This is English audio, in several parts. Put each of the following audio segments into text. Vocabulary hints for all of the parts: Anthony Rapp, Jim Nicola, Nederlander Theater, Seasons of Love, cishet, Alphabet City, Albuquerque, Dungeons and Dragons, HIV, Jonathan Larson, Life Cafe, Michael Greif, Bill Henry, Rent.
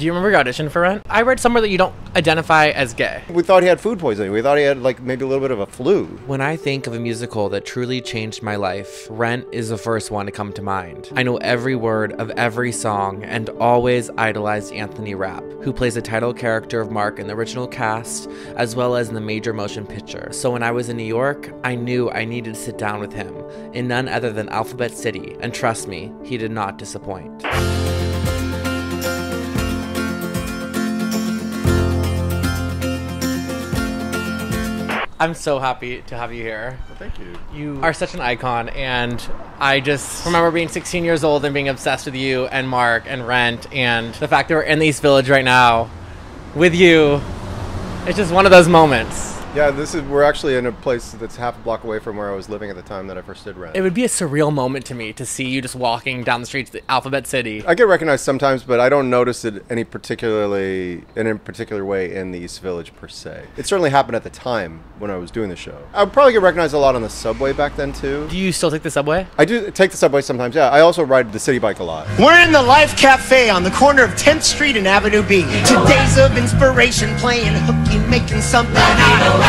Do you remember your audition for Rent? I read somewhere that you don't identify as gay. We thought he had food poisoning. We thought he had like maybe a little bit of a flu. When I think of a musical that truly changed my life, Rent is the first one to come to mind. I know every word of every song and always idolized Anthony Rapp, who plays the title character of Mark in the original cast, as well as in the major motion picture. So when I was in New York, I knew I needed to sit down with him in none other than Alphabet City. And trust me, he did not disappoint. I'm so happy to have you here. Well, thank you. You are such an icon, and I just remember being 16 years old and being obsessed with you and Mark and Rent, and the fact that we're in the East Village right now with you. It's just one of those moments. Yeah, we're actually in a place that's half a block away from where I was living at the time that I first did Rent. It would be a surreal moment to me to see you just walking down the streets of Alphabet City. I get recognized sometimes, but I don't notice it in any particular way in the East Village per se. It certainly happened at the time when I was doing the show. I would probably get recognized a lot on the subway back then too. Do you still take the subway? I do take the subway sometimes, yeah. I also ride the city bike a lot. We're in the Life Cafe on the corner of 10th Street and Avenue B. Today's of inspiration, playing hooky, making something out of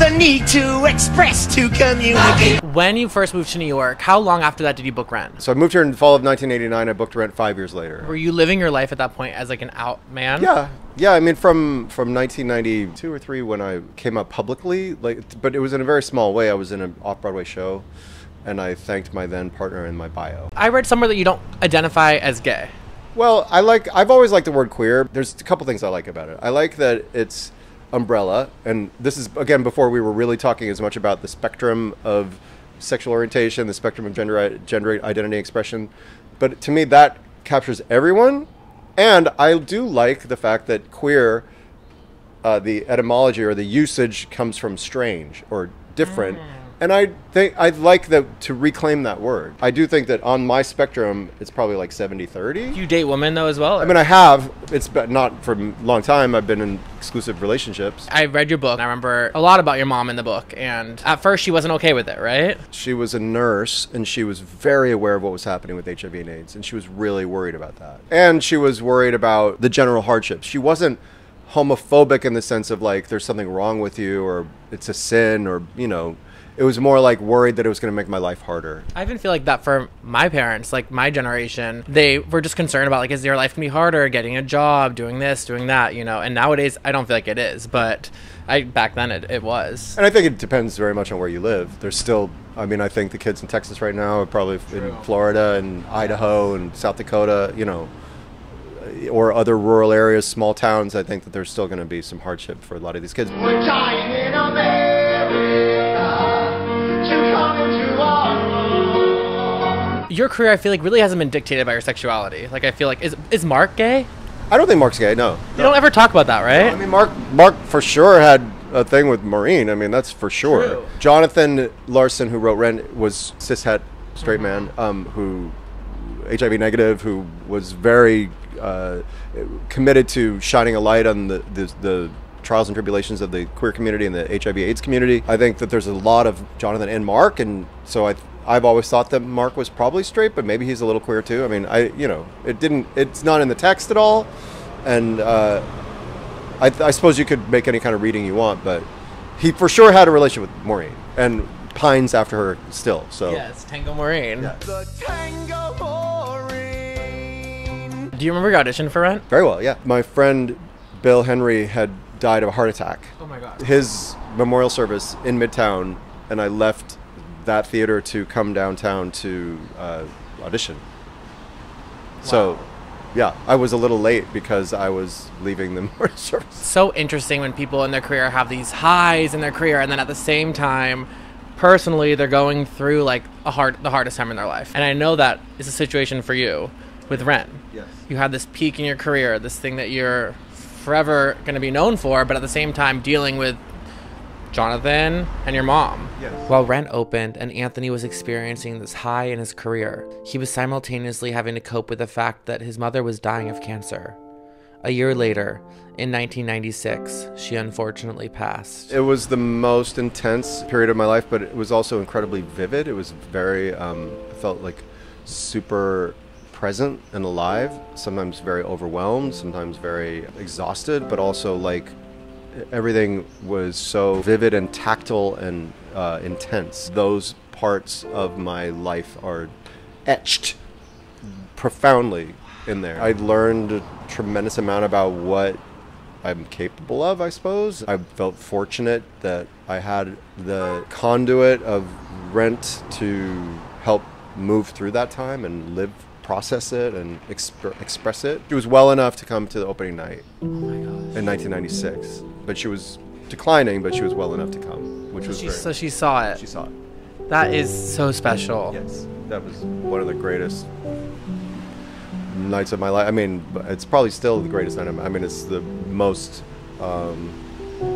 the need to express, to communicate. When you first moved to New York, how long after that did you book Rent? So I moved here in the fall of 1989. I booked Rent 5 years later. Were you living your life at that point as like an out man? Yeah. Yeah, I mean, from 1992 or 3 when I came out publicly, like, but it was in a very small way. I was in an off-Broadway show, and I thanked my then partner in my bio. I read somewhere that you don't identify as gay. Well, I've always liked the word queer. There's a couple things I like about it. I like that it's umbrella, and this is again before we were really talking as much about the spectrum of sexual orientation, the spectrum of gender identity expression, but to me that captures everyone. And I do like the fact that queer, the etymology or the usage, comes from strange or different. And I think I'd like to reclaim that word. I do think that on my spectrum, it's probably like 70-30. You date women though as well? Or? I mean, I have. It's not for a long time. I've been in exclusive relationships. I read your book. I remember a lot about your mom in the book. And at first she wasn't okay with it, right? She was a nurse and she was very aware of what was happening with HIV and AIDS. And she was really worried about that. And she was worried about the general hardships. She wasn't homophobic in the sense of like, there's something wrong with you or it's a sin or, you know, it was more like worried that it was going to make my life harder. I even feel like that for my parents, like my generation, they were just concerned about like, is their life going to be harder, getting a job, doing this, doing that, you know? And nowadays, I don't feel like it is, but back then it was. And I think it depends very much on where you live. There's still, I mean, I think the kids in Texas right now are probably in Florida and Idaho and South Dakota, you know, or other rural areas, small towns. I think that there's still going to be some hardship for a lot of these kids. We're dying in America. Your career, I feel like, really hasn't been dictated by your sexuality. Like, I feel like, is Mark gay? I don't think Mark's gay, no. They don't ever talk about that, right? No, I mean, Mark for sure had a thing with Maureen. I mean, that's for sure. True. Jonathan Larson, who wrote Rent, was cishet straight man, who HIV negative, who was very committed to shining a light on the trials and tribulations of the queer community and the HIV/AIDS community. I think that there's a lot of Jonathan and Mark, and so I've always thought that Mark was probably straight, but maybe he's a little queer too. I mean, you know, it's not in the text at all. And I suppose you could make any kind of reading you want, but he for sure had a relationship with Maureen and pines after her still, so. Yes, Tango Maureen. Yes. The Tango Maureen. Do you remember your audition for Rent? Very well, yeah. My friend Bill Henry had died of a heart attack. Oh my God. His memorial service in Midtown, and I left that theater to come downtown to audition. Wow. So yeah, I was a little late because I was leaving the memorial service. So interesting when people in their career have these highs in their career, and then at the same time personally they're going through like the hardest time in their life. And I know that is a situation for you with Rent. Yes. You had this peak in your career, this thing that you're forever going to be known for, but at the same time dealing with Jonathan and your mom. Yes. While Rent opened and Anthony was experiencing this high in his career, he was simultaneously having to cope with the fact that his mother was dying of cancer. A year later, in 1996, she unfortunately passed. It was the most intense period of my life, but it was also incredibly vivid. It was very, I felt like super present and alive, sometimes very overwhelmed, sometimes very exhausted, but also like everything was so vivid and tactile and intense. Those parts of my life are etched profoundly in there. I learned a tremendous amount about what I'm capable of, I suppose. I felt fortunate that I had the conduit of Rent to help move through that time and live, process it, and express it. She was well enough to come to the opening night in 1996, but she was declining, but she was well enough to come, which was great. So she saw it. She saw it. That is so special. Yes, that was one of the greatest nights of my life. I mean, it's probably still the greatest night of my life. I mean, it's the most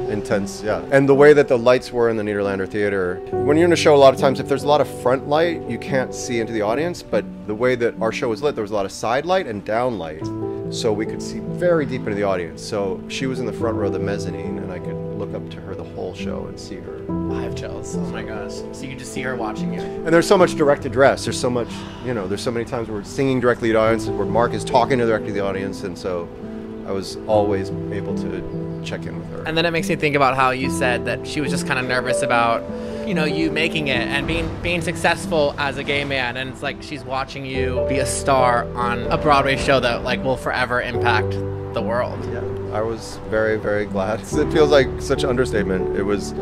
intense, yeah. And the way that the lights were in the Nederlander Theater, when you're in a show, a lot of times if there's a lot of front light, you can't see into the audience, but the way that our show was lit, there was a lot of side light and down light, so we could see very deep into the audience. So she was in the front row of the mezzanine, and I could look up to her the whole show and see her. I have chills. Oh my gosh. So you can just see her watching you. And there's so much direct address. There's so much, you know, there's so many times where we're singing directly to the audience, where Mark is talking directly to the audience, and so I was always able to check in with her. And then it makes me think about how you said that she was just kind of nervous about, you know, you making it and being successful as a gay man. And it's like she's watching you be a star on a Broadway show that like will forever impact the world. Yeah, I was very, very glad. It feels like such an understatement. It was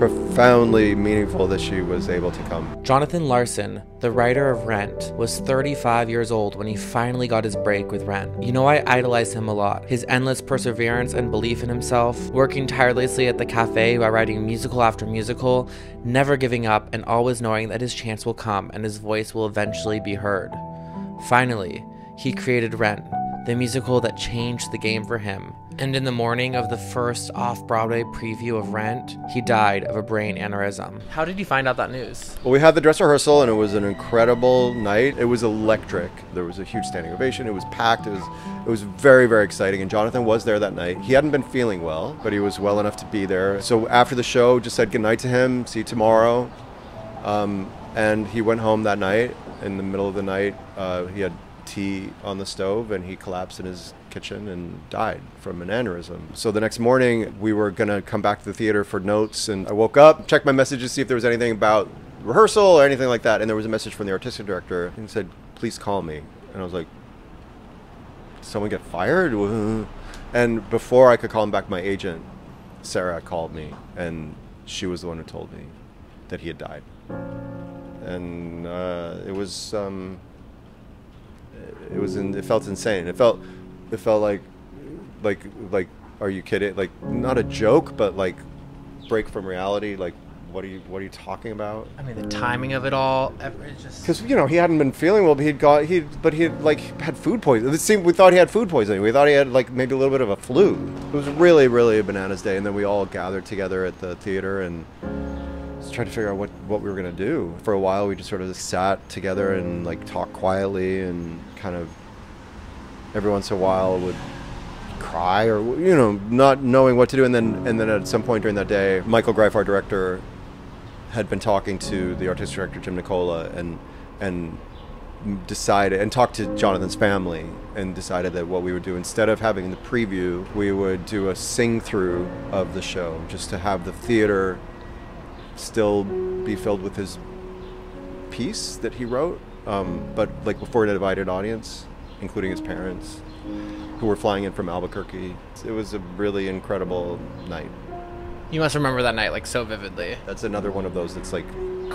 profoundly meaningful that she was able to come. Jonathan Larson, the writer of Rent, was 35 years old when he finally got his break with Rent. You know, I idolized him a lot. His endless perseverance and belief in himself, working tirelessly at the cafe while writing musical after musical, never giving up and always knowing that his chance will come and his voice will eventually be heard. Finally, he created Rent, the musical that changed the game for him. And in the morning of the first off-Broadway preview of Rent, he died of a brain aneurysm. How did you find out that news? Well, we had the dress rehearsal, and it was an incredible night. It was electric. There was a huge standing ovation. It was packed. It was very, very exciting, and Jonathan was there that night. He hadn't been feeling well, but he was well enough to be there. So after the show, just said goodnight to him, see you tomorrow. And he went home that night. In the middle of the night, he had tea on the stove, and he collapsed in his kitchen and died from an aneurysm. So the next morning we were gonna come back to the theater for notes, and I woke up, checked my messages to see if there was anything about rehearsal or anything like that, and there was a message from the artistic director, and he said, "Please call me." And I was like, "Did someone get fired?" And before I could call him back, my agent Sarah called me, and she was the one who told me that he had died. And it felt insane. It felt like, are you kidding? Like, not a joke, but like, break from reality. Like, what are you talking about? I mean, the timing of it all. It's just because, you know, he hadn't been feeling well, but he had food poisoning. It seemed, we thought he had food poisoning. We thought he had like maybe a little bit of a flu. It was really, really a bananas day, and then we all gathered together at the theater and tried to figure out what we were gonna do. For a while, we just sort of sat together and like talked quietly, and kind of every once in a while would cry, or, you know, not knowing what to do. And then at some point during that day, Michael Greif, our director, had been talking to the artistic director, Jim Nicola, and decided, and talked to Jonathan's family, and decided that what we would do, instead of having the preview, we would do a sing-through of the show, just to have the theater still be filled with his piece that he wrote, but like before a divided audience, including his parents, who were flying in from Albuquerque. It was a really incredible night. You must remember that night like so vividly. That's another one of those that's like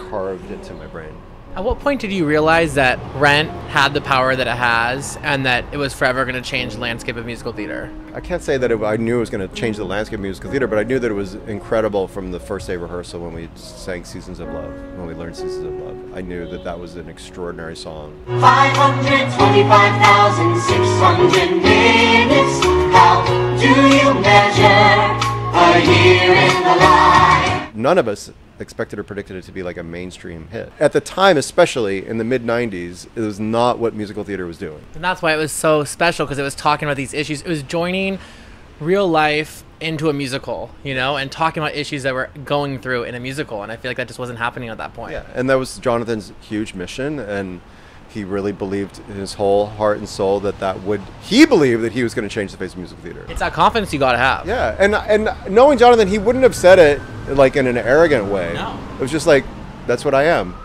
carved into my brain. At what point did you realize that Rent had the power that it has, and that it was forever going to change the landscape of musical theater? I can't say that I knew it was going to change the landscape of musical theater, but I knew that it was incredible from the first day of rehearsal when we sang Seasons of Love, when we learned Seasons of Love. I knew that that was an extraordinary song. 525,600 minutes, how do you measure a year in the life? None of us expected or predicted it to be like a mainstream hit. At the time, especially in the mid-90s, it was not what musical theater was doing. And that's why it was so special, because it was talking about these issues. It was joining real life into a musical, you know, and talking about issues that were going through in a musical. And I feel like that just wasn't happening at that point. Yeah, and that was Jonathan's huge mission. And He really believed in his whole heart and soul that he believed that he was going to change the face of musical theater. It's that confidence you got to have. Yeah, and knowing Jonathan, he wouldn't have said it like in an arrogant way. No. It was just like, that's what I am,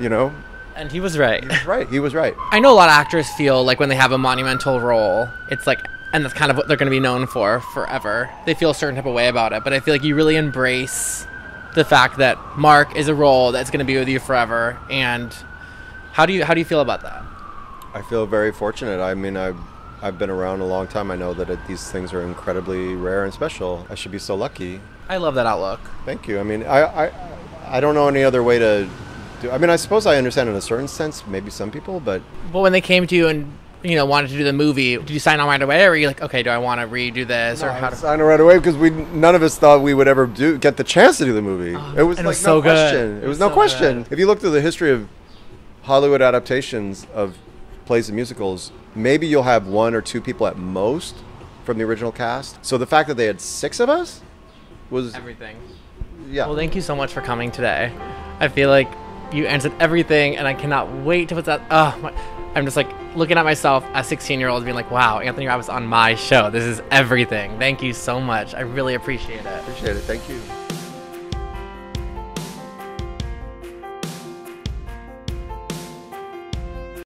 you know? And he was right. He was right. He was right. I know a lot of actors feel like when they have a monumental role, it's like, and that's kind of what they're going to be known for forever. They feel a certain type of way about it, but I feel like you really embrace the fact that Mark is a role that's going to be with you forever. And how do you feel about that? I feel very fortunate. I mean, I've been around a long time. I know that these things are incredibly rare and special. I should be so lucky. I love that outlook. Thank you. I mean, I don't know any other way to do. I mean, I suppose I understand in a certain sense, maybe some people, but. But when they came to you and, you know, wanted to do the movie, did you sign on right away, or were you like, okay, do I want to redo this? No, or how to sign on right away, because none of us thought we would ever get the chance to do the movie. It was like, no so question. Good. It was no so question. Good. If you look through the history of Hollywood adaptations of plays and musicals, maybe you'll have one or two people at most from the original cast. So the fact that they had 6 of us was everything. Yeah. Well, thank you so much for coming today. I feel like you answered everything, and I cannot wait to put that. I'm just like looking at myself as 16-year-old, being like, wow, Anthony Rapp was on my show. This is everything. Thank you so much. I really appreciate it. Appreciate it. Thank you.